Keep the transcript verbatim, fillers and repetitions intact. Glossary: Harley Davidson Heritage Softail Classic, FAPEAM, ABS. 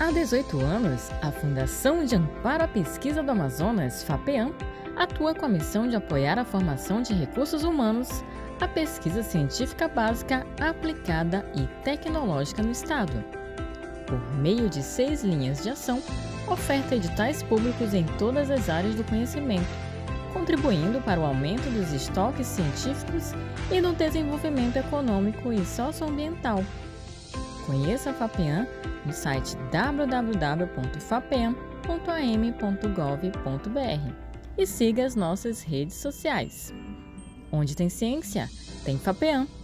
Há dezoito anos, a Fundação de Amparo à Pesquisa do Amazonas, FAPEAM, atua com a missão de apoiar a formação de recursos humanos, a pesquisa científica básica, aplicada e tecnológica no Estado. Por meio de seis linhas de ação, oferta editais públicos em todas as áreas do conhecimento, contribuindo para o aumento dos estoques científicos e do desenvolvimento econômico e socioambiental. Conheça a FAPEAM no site w w w ponto fapeam ponto a m ponto gov ponto br e siga as nossas redes sociais. Onde tem ciência, tem FAPEAM.